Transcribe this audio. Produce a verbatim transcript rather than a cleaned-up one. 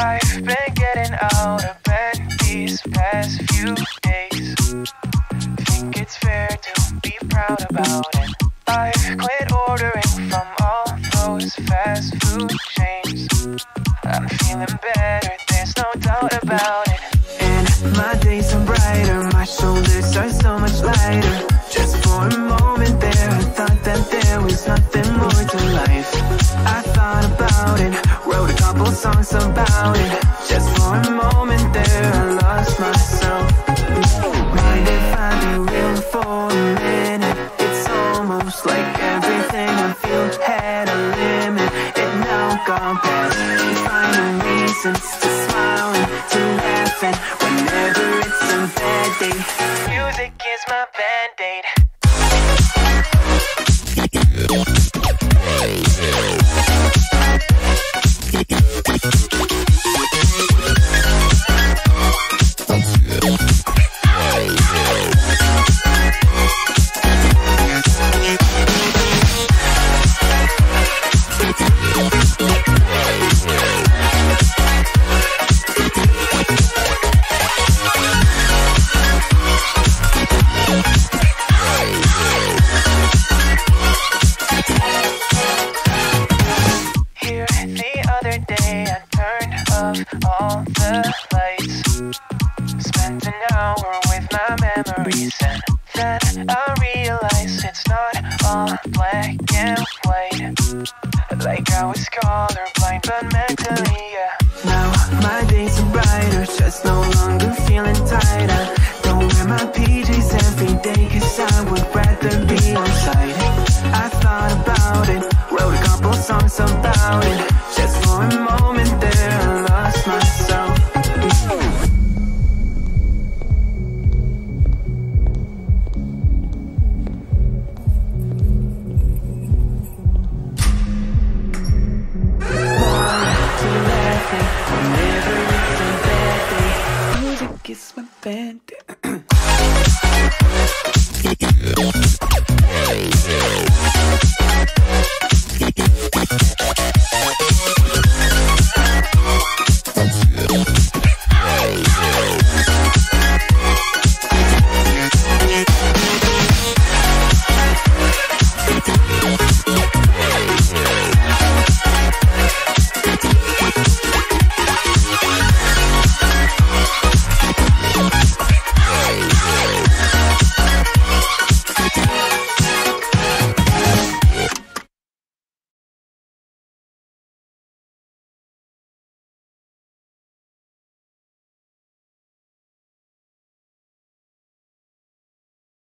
I've been getting out of bed these past few days. Think it's fair to be proud about it. I've quit ordering from all those fast food chains. I'm feeling better, there's no doubt about it. And my days are brighter, my shoulders are so much lighter. Just for a moment there, I thought that there was nothing more to life. I thought about it, wrote a couple songs about it. Just for a moment there, I lost myself. Mind if I be real for a minute? It's almost like everything I feel had a limit. It now gone past, finding reasons to smile and to laugh and whenever it's a bad day. Music is my Band-Aid. All the lights, spent an hour with my memories, and then I realized it's not all black and white. Like I was colorblind, but mentally, yeah. Now my days are brighter, just no longer feeling tired. I don't wear my P Js every day, cause I would rather be on site. I thought about it, wrote a couple songs about it. Just for a moment there, I lost myself. Music is my Band-Aid.